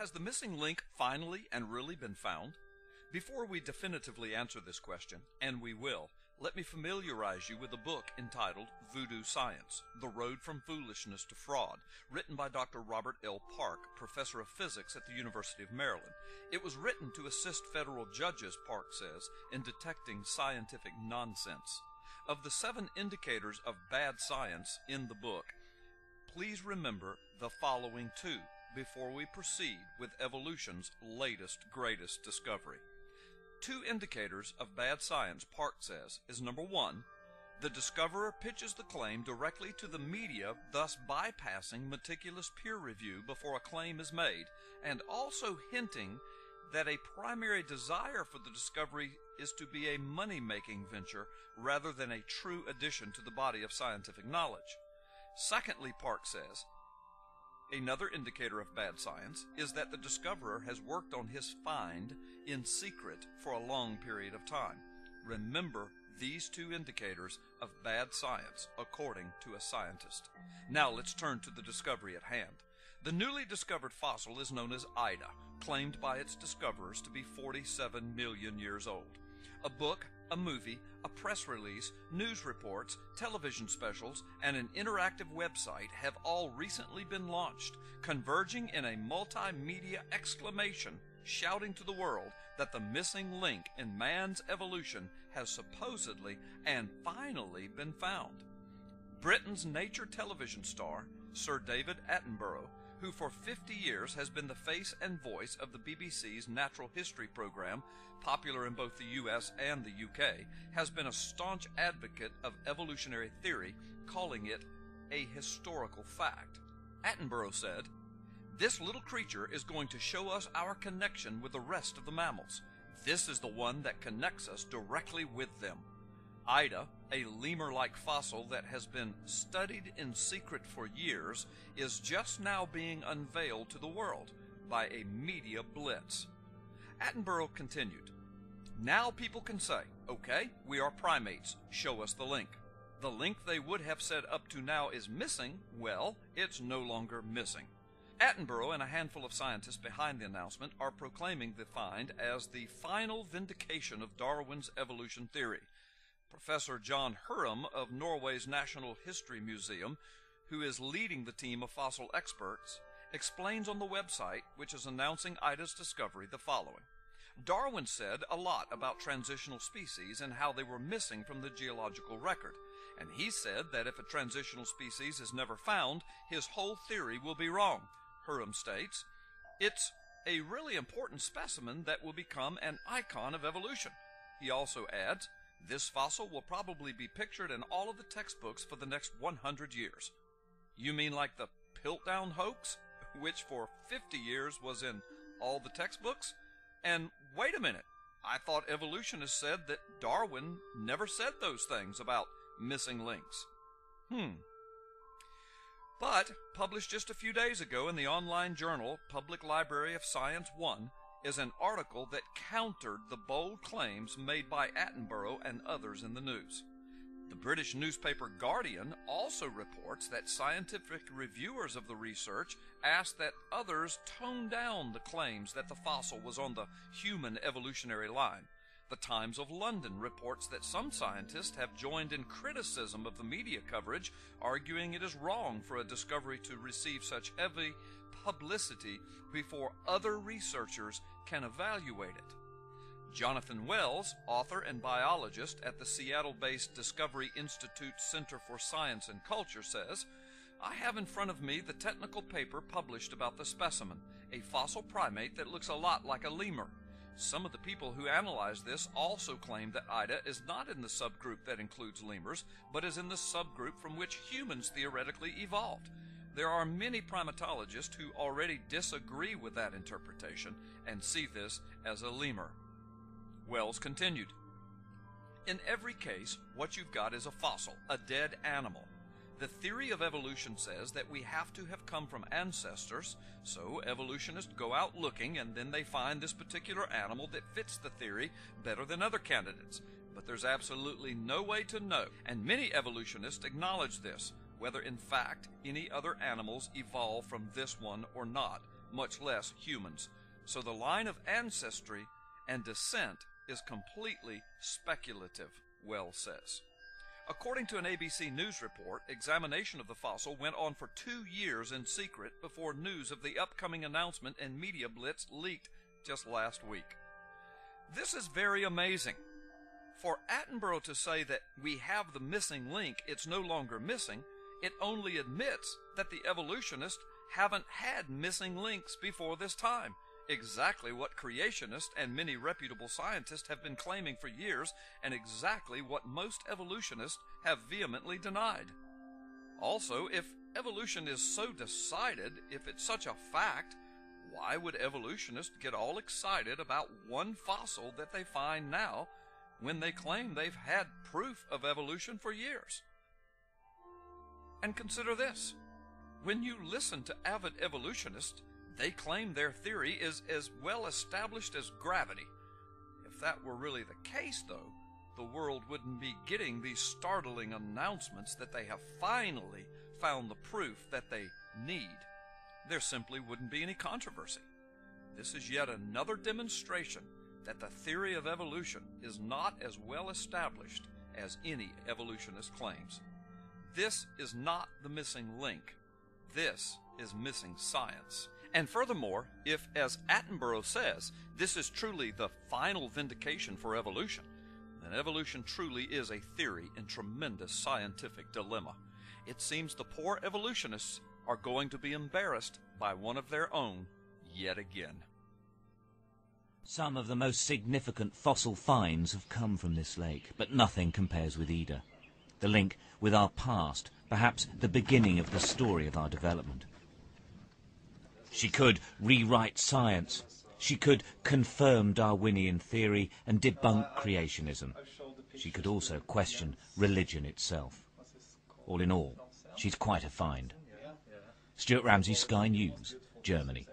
Has the missing link finally and really been found? Before we definitively answer this question, and we will, let me familiarize you with a book entitled Voodoo Science: The Road from Foolishness to Fraud, written by Dr. Robert L. Park, professor of physics at the University of Maryland. It was written to assist federal judges, Park says, in detecting scientific nonsense. Of the 7 indicators of bad science in the book, please remember the following 2 before we proceed with evolution's latest, greatest discovery. 2 indicators of bad science, Park says, is number 1, the discoverer pitches the claim directly to the media, thus bypassing meticulous peer review before a claim is made, and also hinting that a primary desire for the discovery is to be a money-making venture rather than a true addition to the body of scientific knowledge. Secondly, Park says, another indicator of bad science is that the discoverer has worked on his find in secret for a long period of time. Remember these 2 indicators of bad science, according to a scientist. Now let's turn to the discovery at hand. The newly discovered fossil is known as Ida, claimed by its discoverers to be 47 million years old. A book, a movie, a press release, news reports, television specials, and an interactive website have all recently been launched, converging in a multimedia exclamation, shouting to the world that the missing link in man's evolution has supposedly and finally been found. Britain's nature television star, Sir David Attenborough, who for 50 years has been the face and voice of the BBC's natural history program, popular in both the US and the UK, has been a staunch advocate of evolutionary theory, calling it a historical fact. Attenborough said, "This little creature is going to show us our connection with the rest of the mammals. This is the one that connects us directly with them." Ida, a lemur-like fossil that has been studied in secret for years, is just now being unveiled to the world by a media blitz. Attenborough continued, "Now people can say, okay, we are primates, show us the link. The link they would have said up to now is missing, well, it's no longer missing." Attenborough and a handful of scientists behind the announcement are proclaiming the find as the final vindication of Darwin's evolution theory. Professor John Hurum of Norway's National History Museum, who is leading the team of fossil experts, explains on the website, which is announcing Ida's discovery, the following. "Darwin said a lot about transitional species and how they were missing from the geological record, and he said that if a transitional species is never found, his whole theory will be wrong," Hurum states. "It's a really important specimen that will become an icon of evolution." He also adds, "This fossil will probably be pictured in all of the textbooks for the next 100 years. You mean like the Piltdown hoax, which for 50 years was in all the textbooks? And wait a minute, I thought evolutionists said that Darwin never said those things about missing links." But published just a few days ago in the online journal Public Library of Science One, is an article that countered the bold claims made by Attenborough and others in the news. The British newspaper Guardian also reports that scientific reviewers of the research asked that others tone down the claims that the fossil was on the human evolutionary line. The Times of London reports that some scientists have joined in criticism of the media coverage, arguing it is wrong for a discovery to receive such heavy publicity before other researchers can evaluate it. Jonathan Wells, author and biologist at the Seattle-based Discovery Institute Center for Science and Culture, says, "I have in front of me the technical paper published about the specimen, a fossil primate that looks a lot like a lemur. Some of the people who analyzed this also claim that Ida is not in the subgroup that includes lemurs, but is in the subgroup from which humans theoretically evolved. There are many primatologists who already disagree with that interpretation and see this as a lemur." Wells continued, "In every case, what you've got is a fossil, a dead animal. The theory of evolution says that we have to have come from ancestors, so evolutionists go out looking and then they find this particular animal that fits the theory better than other candidates. But there's absolutely no way to know, and many evolutionists acknowledge this, whether in fact any other animals evolve from this one or not. much less humans. So the line of ancestry and descent is completely speculative, Wells says. According to an ABC News report, examination of the fossil went on for 2 years in secret before news of the upcoming announcement and media blitz leaked just last week. This is very amazing. For Attenborough to say that we have the missing link, it's no longer missing, it only admits that the evolutionists haven't had missing links before this time. Exactly what creationists and many reputable scientists have been claiming for years, and exactly what most evolutionists have vehemently denied. Also, if evolution is so decided, if it's such a fact, why would evolutionists get all excited about one fossil that they find now when they claim they've had proof of evolution for years? And consider this. When you listen to avid evolutionists, they claim their theory is as well established as gravity. If that were really the case, though, the world wouldn't be getting these startling announcements that they have finally found the proof that they need. There simply wouldn't be any controversy. This is yet another demonstration that the theory of evolution is not as well established as any evolutionist claims. This is not the missing link. This is missing science. And furthermore, if, as Attenborough says, this is truly the final vindication for evolution, then evolution truly is a theory in tremendous scientific dilemma. It seems the poor evolutionists are going to be embarrassed by one of their own yet again. Some of the most significant fossil finds have come from this lake, but nothing compares with Ida. The link with our past, perhaps the beginning of the story of our development. She could rewrite science. She could confirm Darwinian theory and debunk creationism. She could also question religion itself. All in all, she's quite a find. Stuart Ramsay, Sky News, Germany.